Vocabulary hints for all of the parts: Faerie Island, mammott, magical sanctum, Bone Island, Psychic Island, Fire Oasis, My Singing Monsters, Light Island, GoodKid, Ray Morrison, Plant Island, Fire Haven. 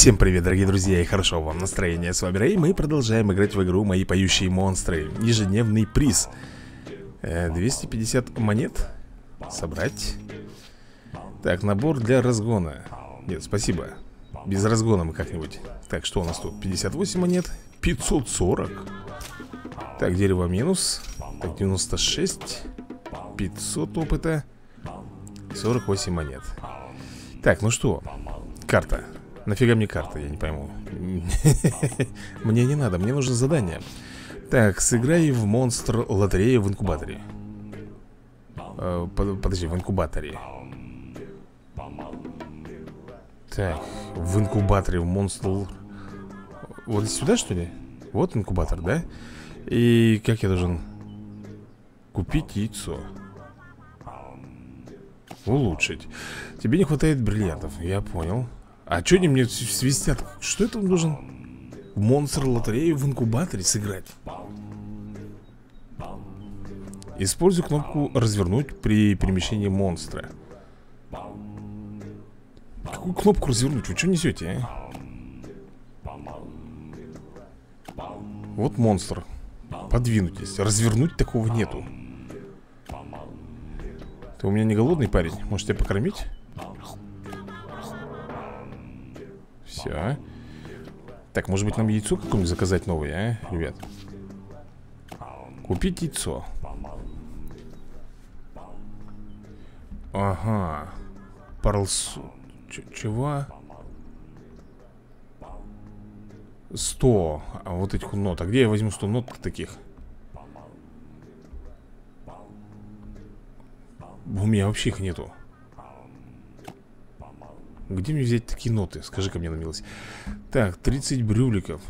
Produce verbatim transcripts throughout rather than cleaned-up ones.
Всем привет, дорогие друзья, и хорошего вам настроения. С вами Рэй, мы продолжаем играть в игру «Мои поющие монстры». Ежедневный приз. двести пятьдесят монет. Собрать. Так, набор для разгона. Нет, спасибо. Без разгона мы как-нибудь. Так, что у нас тут? пятьдесят восемь монет. пятьсот сорок. Так, дерево минус. Так, девяносто шесть. пятьсот опыта. сорок восемь монет. Так, ну что? Карта. Нафига мне карта, я не пойму. Мне не надо, мне нужно задание. Так, сыграй в монстр лотерею в инкубаторе. э, под, Подожди, в инкубаторе. Так, в инкубаторе в монстр. Вот сюда, что ли? Вот инкубатор, да? И как я должен купить яйцо? Улучшить. Тебе не хватает бриллиантов, я понял. А что они мне свистят? Что это он должен? Монстр лотерею в инкубаторе сыграть. Используй кнопку «Развернуть» при перемещении монстра. Какую кнопку развернуть? Вы что несете, а? Вот монстр. Подвинутесь. Развернуть такого нету. Ты у меня не голодный, парень? Может, тебя покормить? Все. Так, может быть, нам яйцо какое-нибудь заказать новое, а, ребят? Купить яйцо. Ага. Парлсу. Чего? сто. А вот этих нот. А где я возьму сто нот таких? У меня вообще их нету. Где мне взять такие ноты? Скажи-ка мне на милость. Так, тридцать брюликов.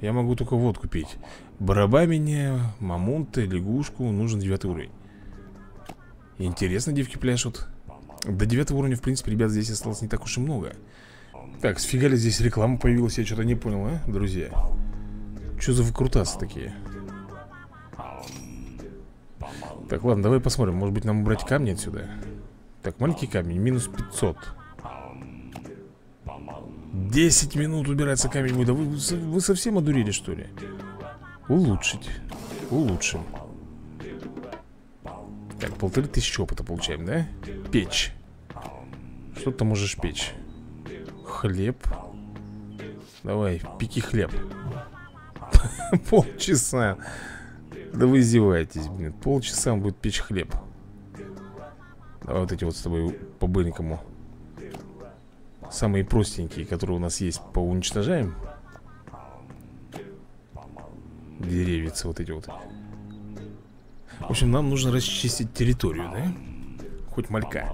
Я могу только вот купить. Барабаменя, мамонта, лягушку. Нужен девятый уровень. Интересно, девки пляшут. До девятого уровня, в принципе, ребят, здесь осталось не так уж и много. Так, сфига ли здесь реклама появилась? Я что-то не понял, а, друзья? Что за выкрутасы такие? Так, ладно, давай посмотрим. Может быть, нам убрать камни отсюда? Так, маленький камень, минус пятьсот. десять минут убирается камень. Да вы, вы совсем одурели, что ли? Улучшить. Улучшим. Так, полторы тысячи опыта получаем, да? Печь. Что ты можешь печь? Хлеб. Давай, пеки хлеб. Полчаса. Да вы издеваетесь, блин. Полчаса он будет печь хлеб. Давай вот эти вот с тобой по-быренькому. Самые простенькие, которые у нас есть, поуничтожаем. Деревицы вот эти вот. В общем, нам нужно расчистить территорию, да? Хоть малька.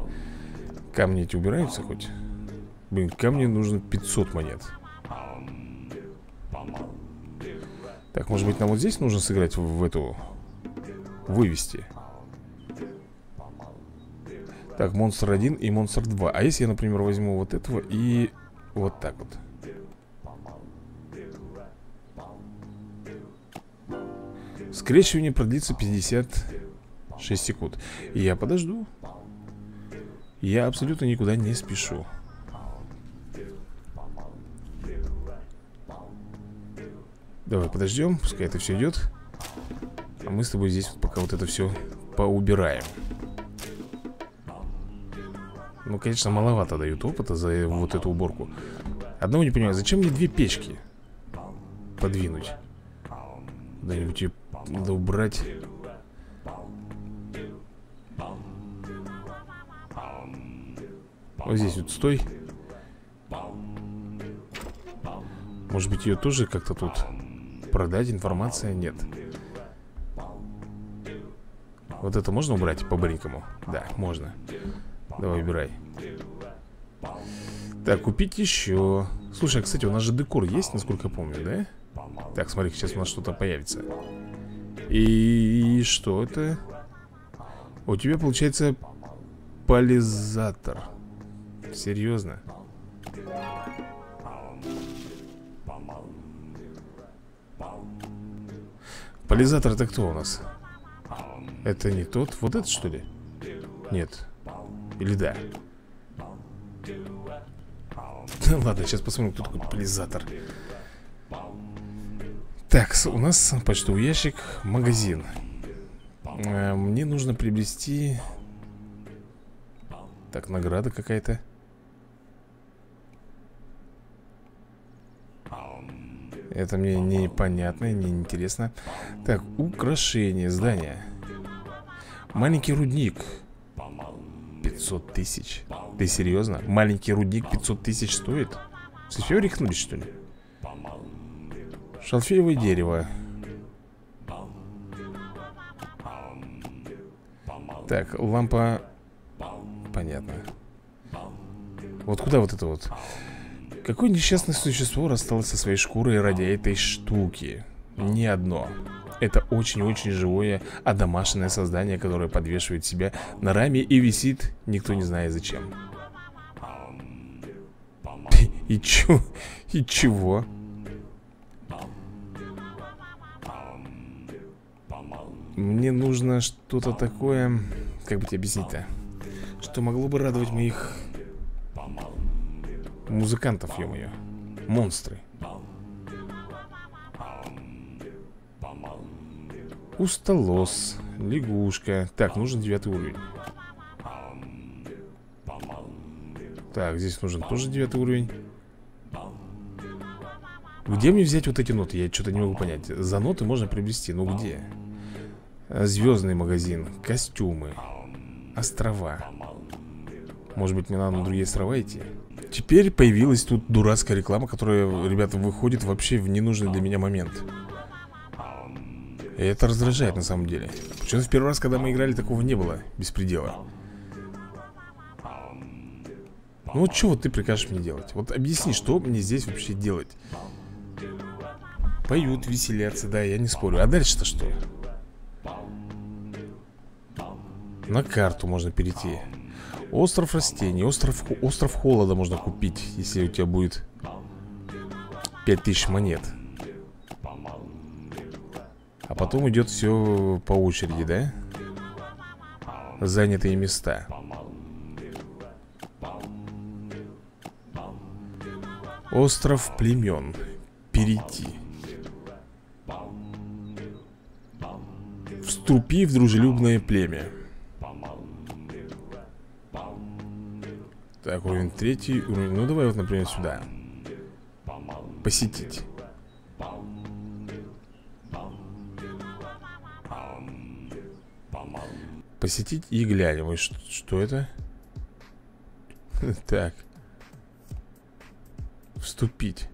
Камни эти убираются хоть? Блин, камни нужно пятьсот монет. Так, может быть, нам вот здесь нужно сыграть в, в эту... Вывести. Так, монстр один и монстр два. А если я, например, возьму вот этого и вот так вот? Скрещивание продлится пятьдесят шесть секунд. Я подожду. Я абсолютно никуда не спешу. Давай подождем, пускай это все идет. А мы с тобой здесь вот пока вот это все поубираем. Ну, конечно, маловато дают опыта за вот эту уборку. Одного не понимаю, зачем мне две печки подвинуть? Куда-нибудь ее надо убрать. Вот здесь вот стой. Может быть, ее тоже как-то тут продать? Информация нет. Вот это можно убрать по-быренькому? Да, можно. Давай, убирай. Так, купить еще. Слушай, а, кстати, у нас же декор есть, насколько я помню, да? Так, смотри, сейчас у нас что-то появится. И что это? У тебя получается паллизатор. Серьезно? Паллизатор это кто у нас? Это не тот. Вот этот, что ли? Нет. Или да? Ладно, сейчас посмотрим, кто такой популяризатор. Так, у нас почтовый ящик, магазин. Мне нужно приобрести... Так, награда какая-то. Это мне непонятно, неинтересно. Так, украшение здания. Маленький рудник. пятьсот тысяч. Ты серьезно? Маленький рудник пятьсот тысяч стоит? С чего рехнулись, что ли? Шалфеевое дерево. Так, лампа. Понятно. Вот куда вот это вот? Какое несчастное существо рассталось со своей шкурой ради этой штуки? Ни одно. Это очень-очень живое, одомашенное создание, которое подвешивает себя на раме и висит, никто не знает зачем. И чё? И чего? Мне нужно что-то такое, как бы тебе объяснить-то, что могло бы радовать моих музыкантов, ё-моё. Монстры. Усталос, лягушка. Так, нужен девятый уровень. Так, здесь нужен тоже девятый уровень. Где мне взять вот эти ноты? Я что-то не могу понять. За ноты можно приобрести, но где? Звездный магазин, костюмы, острова. Может быть, мне надо на другие острова идти? Теперь появилась тут дурацкая реклама, которая, ребята, выходит вообще в ненужный для меня момент. И это раздражает на самом деле. Почему-то в первый раз, когда мы играли, такого не было беспредела. Ну вот что вот ты прикажешь мне делать? Вот объясни, что мне здесь вообще делать? Поют, веселятся, да, я не спорю. А дальше-то что? На карту можно перейти. Остров растений, остров, остров холода можно купить, если у тебя будет пять тысяч монет. А потом идет все по очереди, да? Занятые места. Остров племен. Перейти. Вступи в дружелюбное племя. Так, уровень третий, уровень... Ну, давай вот, например, сюда. Посетить. Посетить и глянем. Что, что это? Так. Вступить.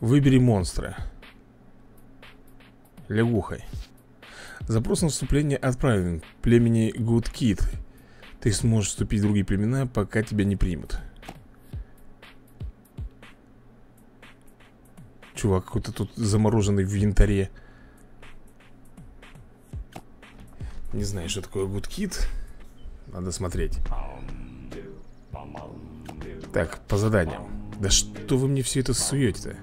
Выбери монстра. Лягухой. Запрос на вступление отправлен. Племени GoodKid. Ты сможешь вступить в другие племена, пока тебя не примут. Чувак какой-то тут замороженный в янтаре. Не знаю, что такое GoodKid. Надо смотреть. Так, по заданиям. Да что вы мне все это суете-то?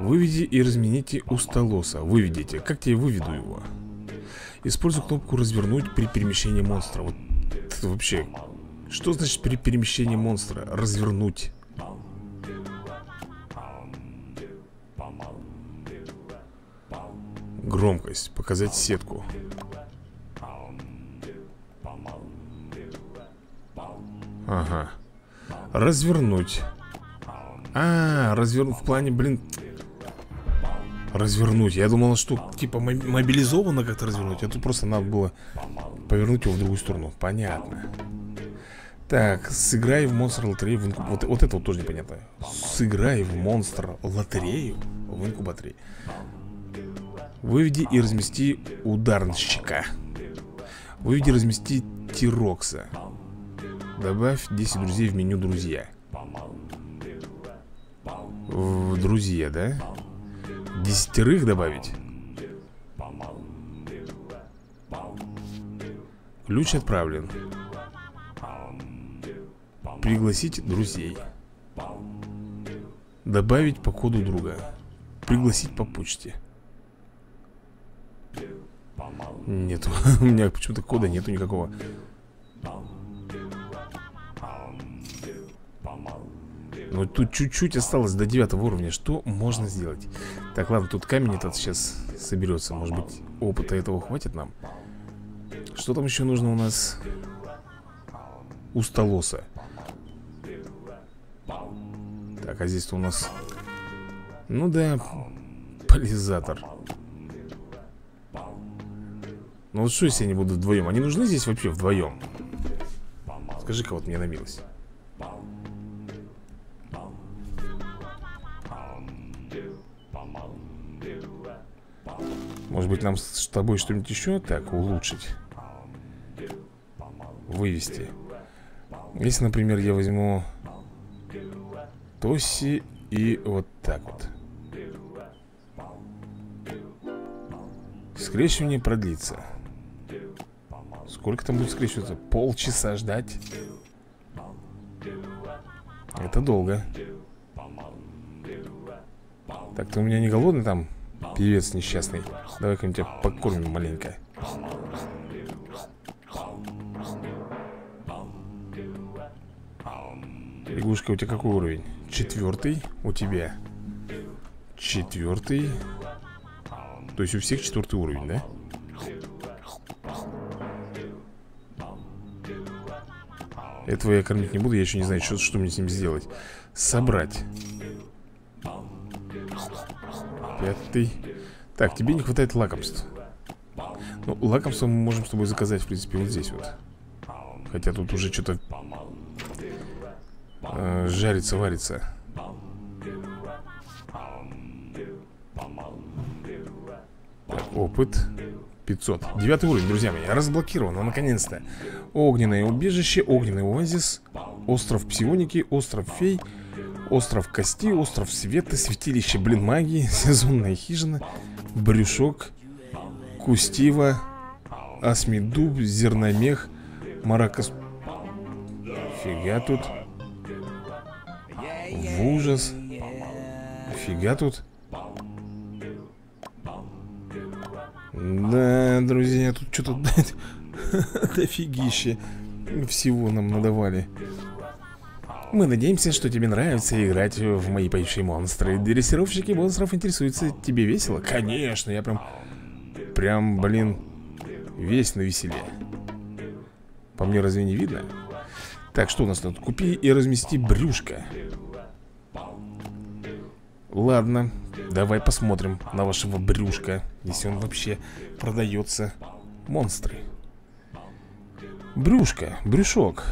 Выведи и размените усталоса. Выведите. Как тебе выведу его? Используй кнопку «Развернуть» при перемещении монстра. Вот это вообще... Что значит при перемещении монстра? Развернуть. Громкость. Показать сетку. Ага. Развернуть. А, развернуть в плане, блин... Развернуть. Я думал, что типа мобилизованно как-то развернуть. А тут просто надо было повернуть его в другую сторону. Понятно. Так, сыграй в монстр лотерею в инкуб... вот, вот это вот тоже непонятно. Сыграй в монстр лотерею в инкубаторе. Выведи и размести ударнщика. Выведи и размести Тирокса. Добавь десять друзей в меню друзья. В друзья, да? Десятерых добавить. Ключ отправлен. Пригласить друзей. Добавить по коду друга. Пригласить по почте. Нет, у меня почему-то кода нету никакого. Ну, тут чуть-чуть осталось до девятого уровня. Что можно сделать? Так, ладно, тут камень этот сейчас соберется. Может быть, опыта этого хватит нам? Что там еще нужно у нас? Устолоса. Так, а здесь-то у нас... Ну да, полизатор. Ну вот что, если они будут вдвоем? Они нужны здесь вообще вдвоем? Скажи-ка вот мне на милость. Может быть, нам с тобой что-нибудь еще так улучшить? Вывести. Если, например, я возьму Тоси и вот так вот. Скрещивание продлится. Сколько там будет скрещиваться? Полчаса ждать. Это долго. Так, ты у меня не голодный там? Певец несчастный. Давай-ка мы тебя покормим маленько. Лягушка, у тебя какой уровень? Четвертый у тебя. Четвертый. То есть у всех четвертый уровень, да? Этого я кормить не буду, я еще не знаю, что, что мне с ним сделать. Собрать. Пятый. Так, тебе не хватает лакомств. Ну, лакомство мы можем с тобой заказать, в принципе, вот здесь вот. Хотя тут уже что-то э, жарится, варится. Так, опыт пятьсот. Девятый уровень, друзья мои, разблокировано, наконец-то. Огненное убежище, огненный оазис, остров псионики, остров фей, остров кости, остров света, святилище, блин, магии, сезонная хижина, брюшок, кустива, осмедуб, зерномех, маракас. Фига тут. В ужас. Фига тут. Да, друзья, тут что-то дофигище всего нам надавали. Мы надеемся, что тебе нравится играть в мои поющие монстры. Дрессировщики монстров интересуются. Тебе весело? Конечно, я прям... Прям, блин, весь навеселее. По мне разве не видно? Так, что у нас тут? Купи и размести брюшко. Ладно, давай посмотрим на вашего брюшка. Если он вообще продается. Монстры. Брюшко, брюшок.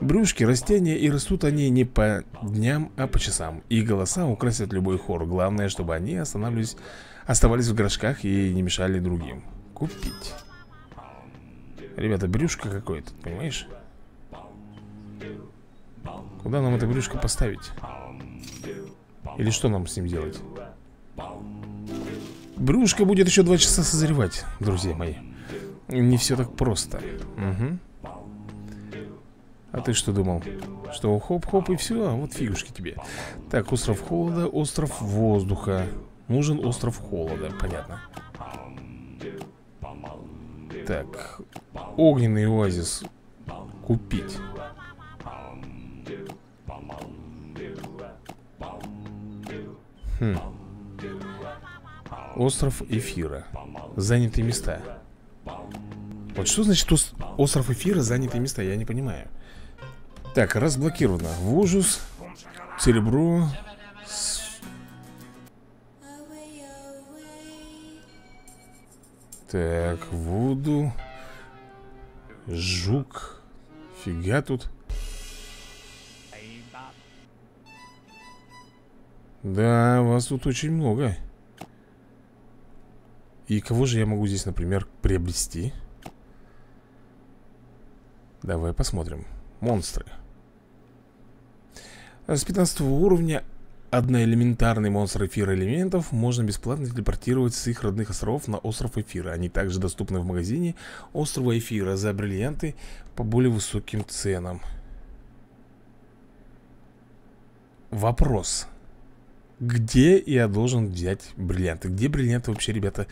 Брюшки, растения, и растут они не по дням, а по часам. И голоса украсят любой хор. Главное, чтобы они останавливались, оставались в горшках и не мешали другим. Купить. Ребята, брюшко какое-то, понимаешь? Куда нам это брюшко поставить? Или что нам с ним делать? Брюшко будет еще два часа созревать, друзья мои. Не все так просто. Угу. А ты что думал? Что хоп-хоп и все, а вот фигушки тебе. Так, остров холода, остров воздуха. Нужен остров холода, понятно. Так, огненный оазис. Купить. Хм. Остров эфира. Занятые места. Вот что значит ос остров эфира, занятые места, я не понимаю. Так, разблокировано. В ужас, серебро. С... Так, воду. Жук. Фига тут. Да, вас тут очень много. И кого же я могу здесь, например, приобрести? Давай посмотрим. Монстры. С пятнадцатого уровня одноэлементарный монстр эфира элементов можно бесплатно телепортировать с их родных островов на остров эфира. Они также доступны в магазине острова эфира за бриллианты по более высоким ценам. Вопрос. Где я должен взять бриллианты? Где бриллианты вообще, ребята,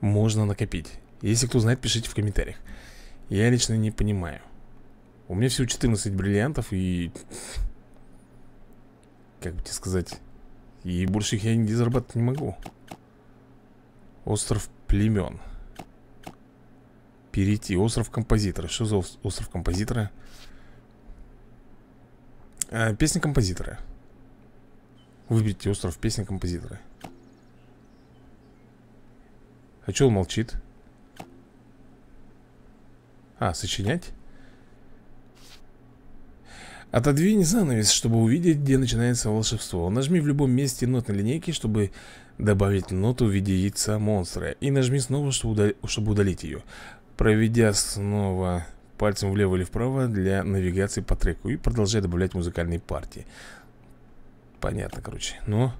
можно накопить. Если кто знает, пишите в комментариях. Я лично не понимаю. У меня всего четырнадцать бриллиантов и... Как бы тебе сказать... И больше их я нигде зарабатывать не могу. Остров племен. Перейти. Остров композитора. Что за остров композитора? А, песня композитора. Выберите остров песни композитора. А что он молчит? А, сочинять? Отодвинь занавес, чтобы увидеть, где начинается волшебство. Нажми в любом месте нотной линейки, чтобы добавить ноту в виде яйца монстра. И нажми снова, чтобы удалить ее, проведя снова пальцем влево или вправо для навигации по треку. И продолжай добавлять музыкальные партии. Понятно, короче. Но...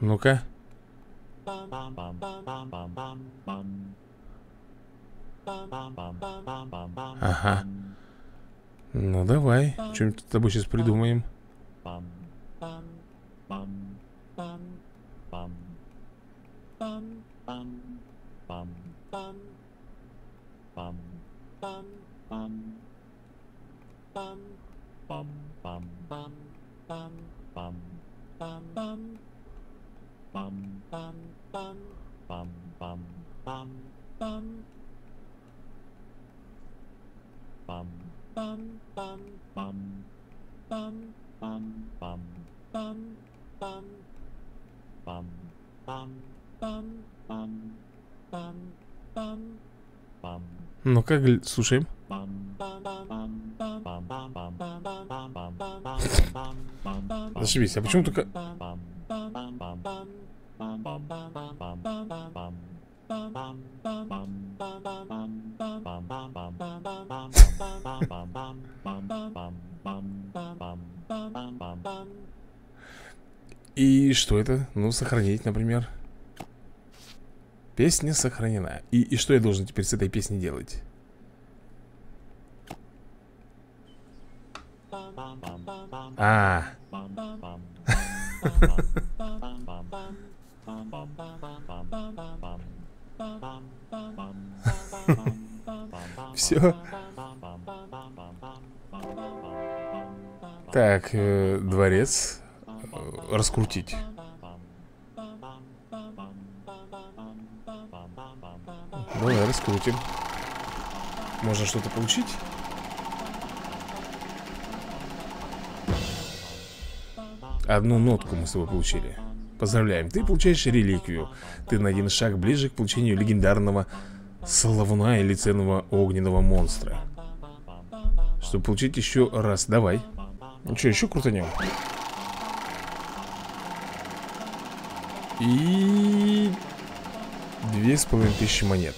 Ну-ка. Ага. Ну давай, что-нибудь с тобой сейчас придумаем. Ну как, слушаем. Зашибись, а почему только... И что это? Ну, сохранить, например. Песня сохранена. И, и что я должен теперь с этой песней делать? А. Все. Так, э, дворец э, раскрутить. Давай раскрутим. Можно что-то получить? Одну нотку мы с тобой получили. Поздравляем, ты получаешь реликвию. Ты на один шаг ближе к получению легендарного Соловна или ценного огненного монстра. Чтобы получить еще раз, давай. Ну что, еще крутанем? И... Две с половиной тысячи монет.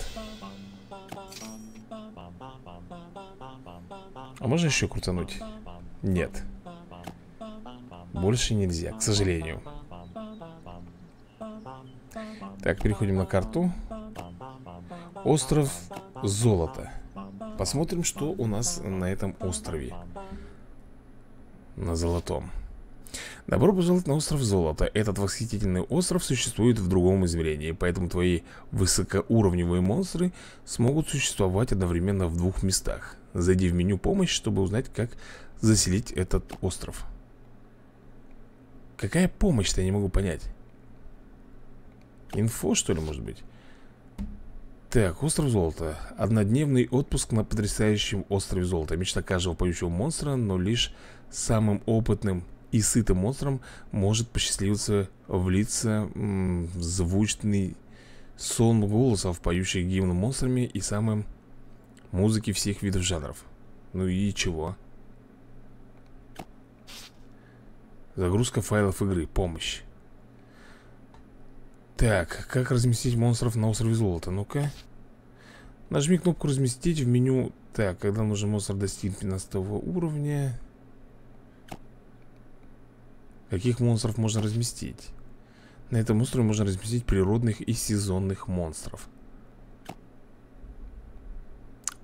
А можно еще крутануть? Нет. Больше нельзя, к сожалению. Так, переходим на карту. Остров Золота. Посмотрим, что у нас на этом острове. На Золотом. Добро пожаловать на остров Золота. Этот восхитительный остров существует в другом измерении, поэтому твои высокоуровневые монстры смогут существовать одновременно в двух местах. Зайди в меню «Помощь», чтобы узнать, как заселить этот остров. Какая помощь-то, я не могу понять. Инфо, что ли, может быть? Так, остров Золота. Однодневный отпуск на потрясающем острове Золота. Мечта каждого поющего монстра, но лишь самым опытным и сытым монстром может посчастливиться влиться м, звучный сон голосов, поющих гимн монстрами и самым музыки всех видов жанров. Ну и чего? Загрузка файлов игры. Помощь. Так, как разместить монстров на острове Золота? Ну-ка. Нажми кнопку «Разместить» в меню. Так, когда нужен монстр достиг пятнадцатого уровня. Каких монстров можно разместить? На этом острове можно разместить природных и сезонных монстров.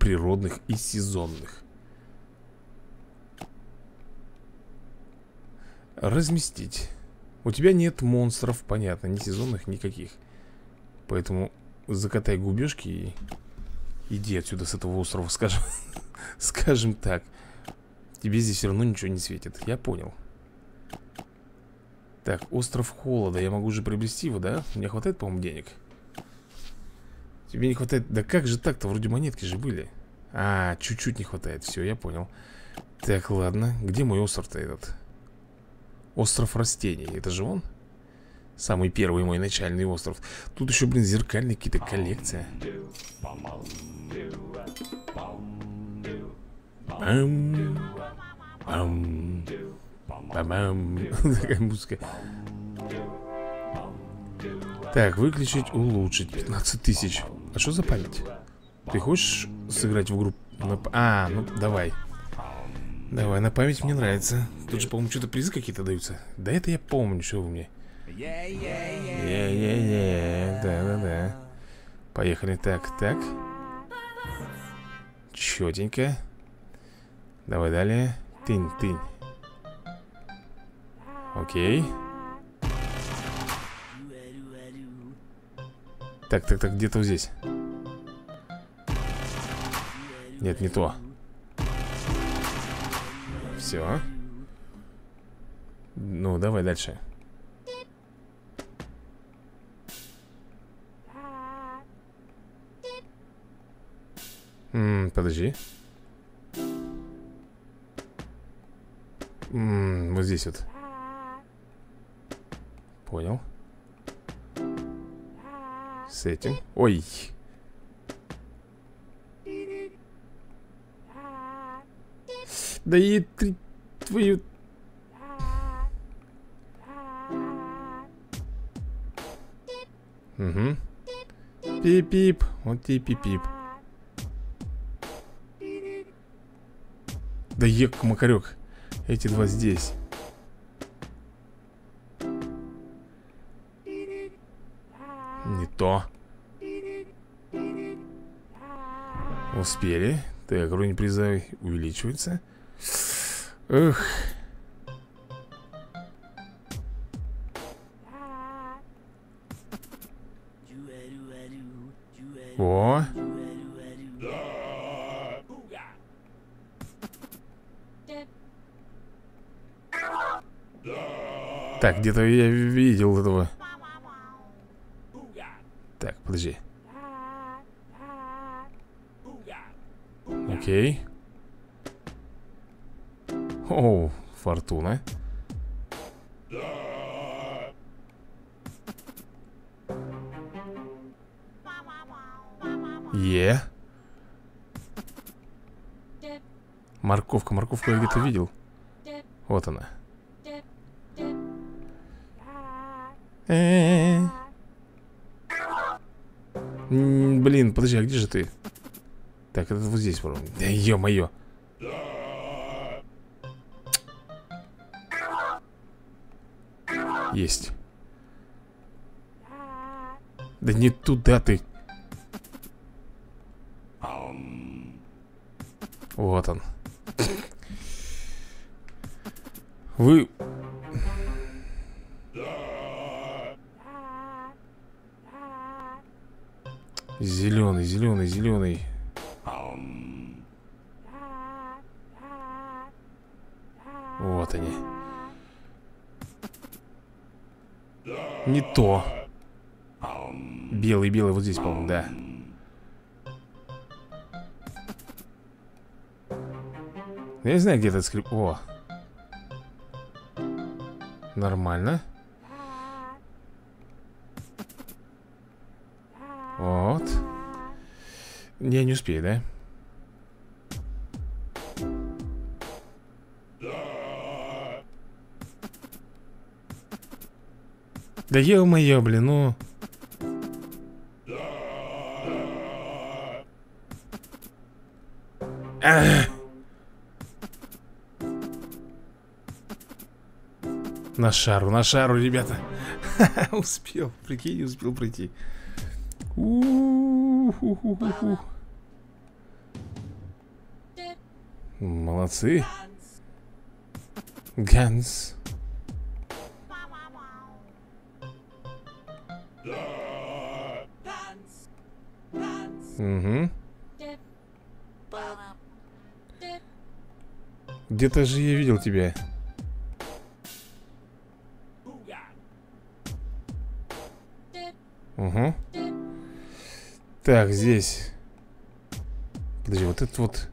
природных и сезонных. Разместить. У тебя нет монстров, понятно, ни сезонных, никаких. Поэтому закатай губежки и иди отсюда с этого острова, скажем, скажем так. Тебе здесь все равно ничего не светит, я понял. Так, остров холода, я могу же приобрести его, да? Мне хватает, по-моему, денег. Тебе не хватает, да как же так-то, вроде монетки же были. А, чуть-чуть не хватает, все, я понял. Так, ладно, где мой остров-то этот? Остров растений, это же он? Самый первый мой начальный остров. Тут еще, блин, зеркальные какие-то коллекции. Такая музыка. Так, выключить, улучшить. пятнадцать тысяч. А что за память? Ты хочешь сыграть в группу? На... А, ну давай. Давай, на память мне нравится. Тут же, по-моему, что-то призы какие-то даются. Да это я помню, что вы мне. Е-е-е, да-да-да. Поехали, так, так. Четенько. Давай далее. Тынь-тынь. Окей. Так, так, так, где-то здесь. Нет, не то. Все. Ну, давай дальше. М-м, подожди. М-м, вот здесь вот. Понял. С этим. Ой. Да и ты твою... Угу. Пип-пип. Вот тебе пип-пип. Да ек, макарек. Эти два здесь. Не то. Успели. Так, уровень приза увеличивается. Эх. О. Так, где-то я видел этого. Так, подожди. Окей. Оу, фортуна. Е. Морковка, морковку я где-то видел. Вот она. Э-э-э. М-м, блин, подожди, а где же ты? Так, это вот здесь, по-моему. Да ё-моё. Есть. Да не туда ты. Вот он. Вы... Зеленый, зеленый, зеленый. Вот они. Не то. Белый, белый вот здесь, по-моему, да. Я не знаю, где этот скрип... О. Нормально. Вот. Я не успею, да? Да ё-моё, блин, ну... А-а-а. На шару, на шару, ребята. Успел, прикинь, успел пройти. У-у-у-у-у-у. Молодцы. Ганс. Угу. Где-то же я видел тебя. Угу. Так, здесь. Подожди, вот этот вот.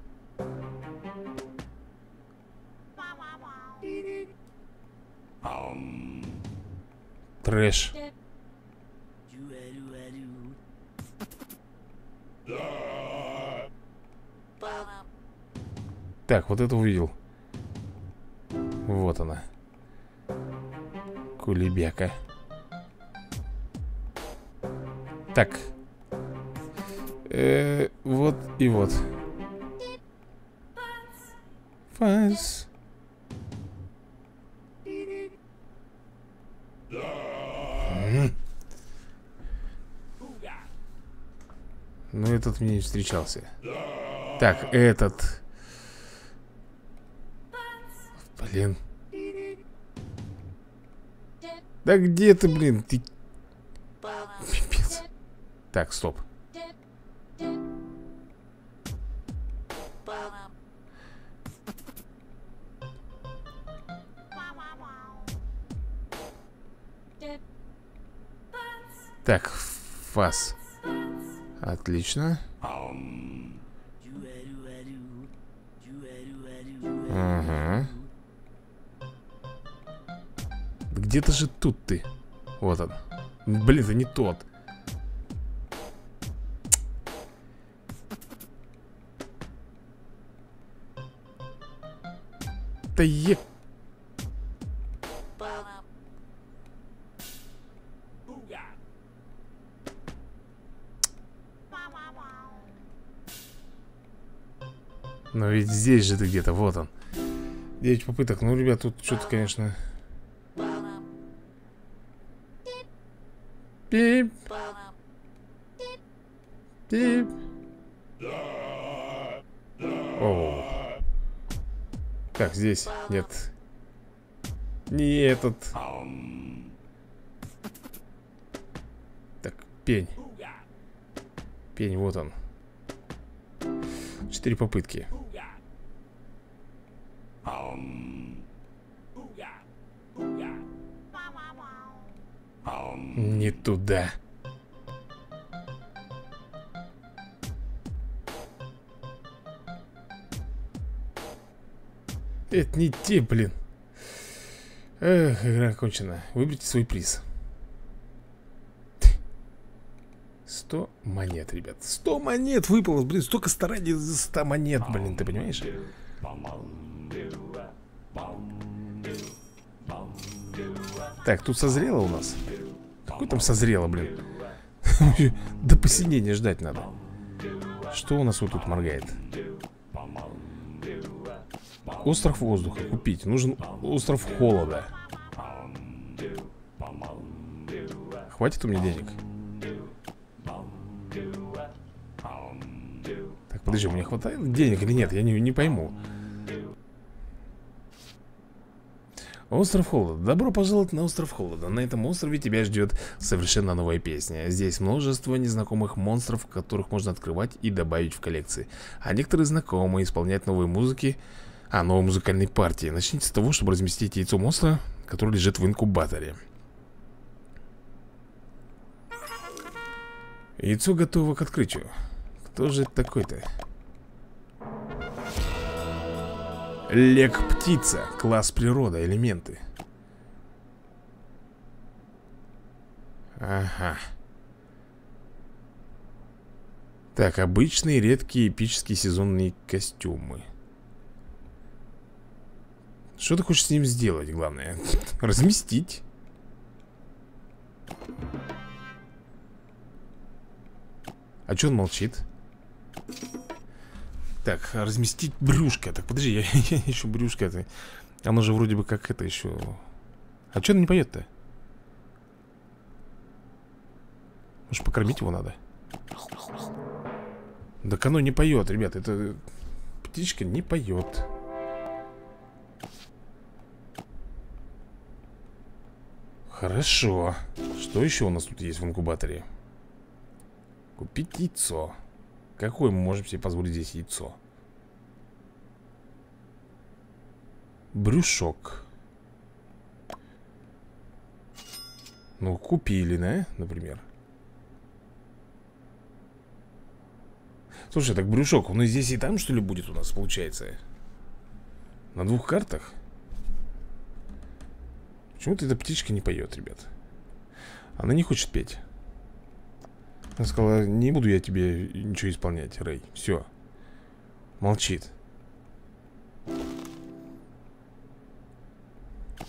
Трэш. Так, вот это увидел. Вот она. Кулебяка. Так. Э-э, вот и вот. Фас. Ну, этот мне не встречался. Так, этот. Блин. Да где ты, блин? Ты... Пипец. Так, стоп. Так, фас. Отлично. Ага. Где-то же тут ты. Вот он. Блин, это не тот. Да е... Но ведь здесь же ты где-то, вот он. Девять попыток, ну, ребят, тут что-то, конечно. Пип. Пип. О. Так, здесь нет. Не этот. Так, пень. Пень, вот он. Четыре попытки. Не туда. Это не те, блин. Эх, игра кончена. Выберите свой приз. Сто монет, ребят. Сто монет выпало, блин. Столько стараний за сто монет, блин, ты понимаешь? Так, тут созрело у нас. Какой там созрело, блин? До посинения ждать надо. Что у нас вот тут моргает? Остров воздуха купить. Нужен остров холода. Хватит у меня денег? Так, подожди, мне хватает денег или нет? Я не, не пойму. Остров Холода. Добро пожаловать на Остров Холода. На этом острове тебя ждет совершенно новая песня. Здесь множество незнакомых монстров, которых можно открывать и добавить в коллекции. А некоторые знакомые исполняют новые музыки, а новой музыкальной партии. Начните с того, чтобы разместить яйцо монстра, которое лежит в инкубаторе. Яйцо готово к открытию. Кто же это такой-то? Лег-птица. Класс природа. Элементы. Ага. Так, обычные, редкие, эпические сезонные костюмы. Что ты хочешь с ним сделать, главное? Разместить. А чё он молчит? Так, разместить брюшко. Так, подожди, я, я еще брюшко это. Оно же вроде бы как это еще. А что он не поет-то? Может, покормить его надо? Так оно не поет, ребят. Это птичка не поет. Хорошо. Что еще у нас тут есть в инкубаторе? Купить яйцо. Какое мы можем себе позволить здесь яйцо? Брюшок. Ну, купили, да, например. Слушай, так брюшок, он и здесь, и там, что ли, будет у нас, получается? На двух картах? Почему-то эта птичка не поет, ребят. Она не хочет петь. Она сказала, не буду я тебе ничего исполнять, Рэй. Все. Молчит.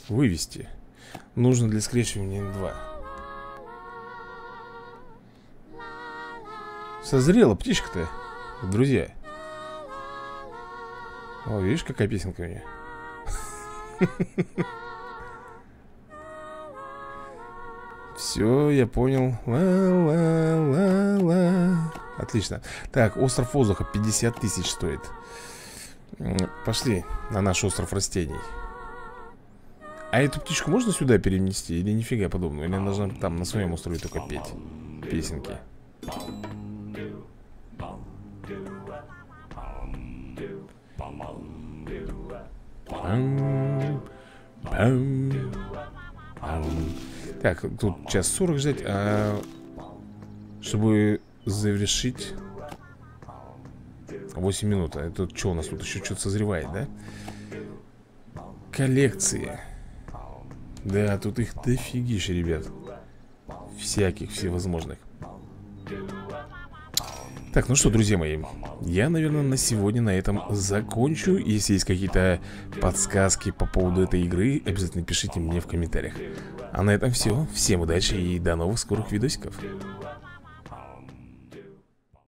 Вывести. Нужно для скрещивания два. Созрела птичка-то, друзья. О, видишь, какая песенка у меня. Все, я понял. Ла-ла-ла-ла. Отлично. Так, остров воздуха пятьдесят тысяч стоит. Пошли на наш остров растений. А эту птичку можно сюда перенести? Или нифига подобного? Или она должна там на своем острове только петь песенки? Так, тут час сорок ждать, а... чтобы завершить восемь минут. А это что у нас тут? Еще что-то созревает, да? Коллекция. Да, тут их дофигища, ребят. Всяких, всевозможных. Так, ну что, друзья мои, я, наверное, на сегодня на этом закончу. Если есть какие-то подсказки по поводу этой игры, обязательно пишите мне в комментариях. А на этом все. Всем удачи и до новых скорых видосиков.